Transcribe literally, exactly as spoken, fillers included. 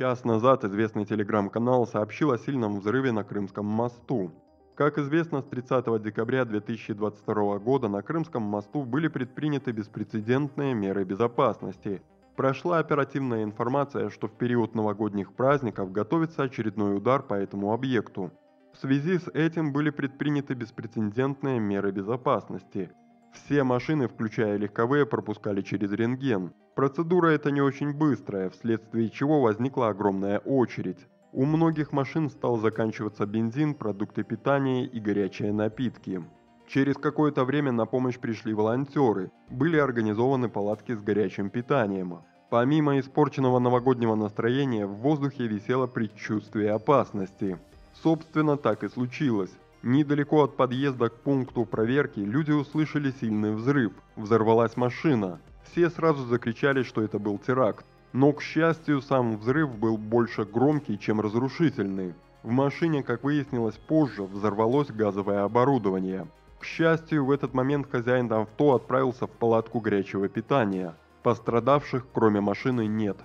Час назад известный телеграм-канал сообщил о сильном взрыве на Крымском мосту. Как известно, с тридцатого декабря две тысячи двадцать второго года на Крымском мосту были предприняты беспрецедентные меры безопасности. Прошла оперативная информация, что в период новогодних праздников готовится очередной удар по этому объекту. В связи с этим были предприняты беспрецедентные меры безопасности. Все машины, включая легковые, пропускали через рентген. Процедура эта не очень быстрая, вследствие чего возникла огромная очередь. У многих машин стал заканчиваться бензин, продукты питания и горячие напитки. Через какое-то время на помощь пришли волонтеры, были организованы палатки с горячим питанием. Помимо испорченного новогоднего настроения, в воздухе висело предчувствие опасности. Собственно, так и случилось. Недалеко от подъезда к пункту проверки люди услышали сильный взрыв, взорвалась машина. Все сразу закричали, что это был теракт. Но, к счастью, сам взрыв был больше громкий, чем разрушительный. В машине, как выяснилось позже, взорвалось газовое оборудование. К счастью, в этот момент хозяин авто отправился в палатку горячего питания. Пострадавших, кроме машины, нет.